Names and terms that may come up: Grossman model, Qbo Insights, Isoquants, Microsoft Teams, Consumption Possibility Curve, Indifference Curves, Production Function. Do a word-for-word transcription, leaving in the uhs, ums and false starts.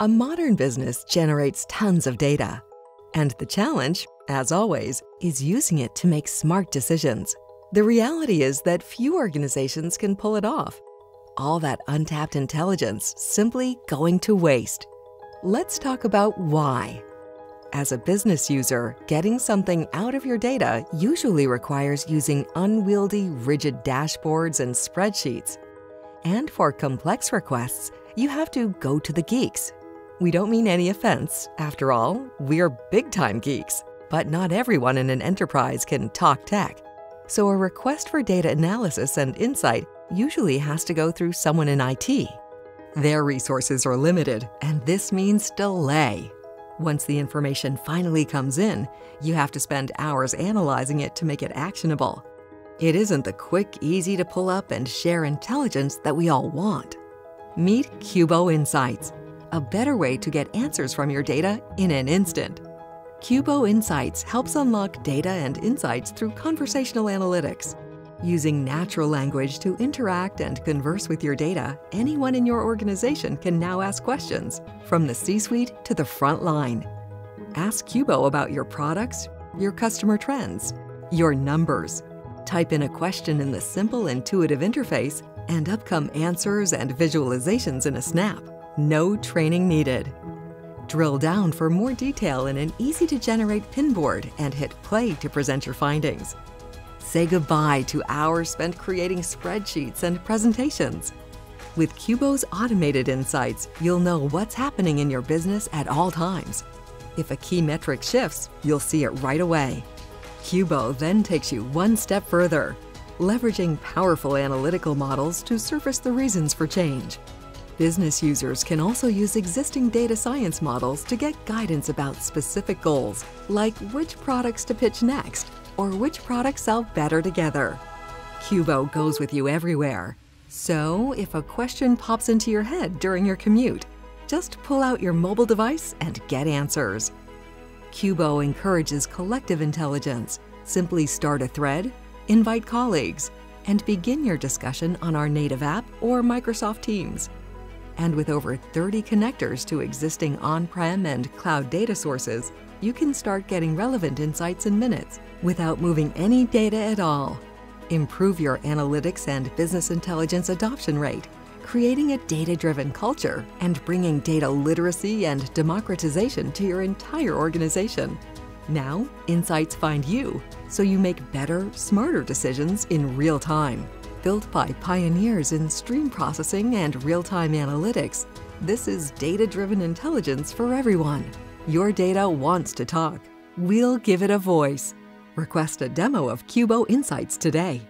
A modern business generates tons of data. And the challenge, as always, is using it to make smart decisions. The reality is that few organizations can pull it off. All that untapped intelligence simply going to waste. Let's talk about why. As a business user, getting something out of your data usually requires using unwieldy, rigid dashboards and spreadsheets. And for complex requests, you have to go to the geeks. We don't mean any offense. After all, we're big-time geeks. But not everyone in an enterprise can talk tech. So a request for data analysis and insight usually has to go through someone in I T. Their resources are limited, and this means delay. Once the information finally comes in, you have to spend hours analyzing it to make it actionable. It isn't the quick, easy to pull up and share intelligence that we all want. Meet Qbo Insights, a better way to get answers from your data in an instant. Qbo Insights helps unlock data and insights through conversational analytics. Using natural language to interact and converse with your data, anyone in your organization can now ask questions, from the C-suite to the front line. Ask Qbo about your products, your customer trends, your numbers. Type in a question in the simple, intuitive interface, and up come answers and visualizations in a snap. No training needed. Drill down for more detail in an easy-to-generate pinboard and hit play to present your findings. Say goodbye to hours spent creating spreadsheets and presentations. With Qbo's automated insights, you'll know what's happening in your business at all times. If a key metric shifts, you'll see it right away. Qbo then takes you one step further, leveraging powerful analytical models to surface the reasons for change. Business users can also use existing data science models to get guidance about specific goals, like which products to pitch next, or which products sell better together. Qbo goes with you everywhere. So, if a question pops into your head during your commute, just pull out your mobile device and get answers. Qbo encourages collective intelligence. Simply start a thread, invite colleagues, and begin your discussion on our native app or Microsoft Teams. And with over thirty connectors to existing on-prem and cloud data sources, you can start getting relevant insights in minutes without moving any data at all. Improve your analytics and business intelligence adoption rate, creating a data-driven culture and bringing data literacy and democratization to your entire organization. Now, insights find you, so you make better, smarter decisions in real time. Built by pioneers in stream processing and real-time analytics, this is data-driven intelligence for everyone. Your data wants to talk. We'll give it a voice. Request a demo of Qbo Insights today.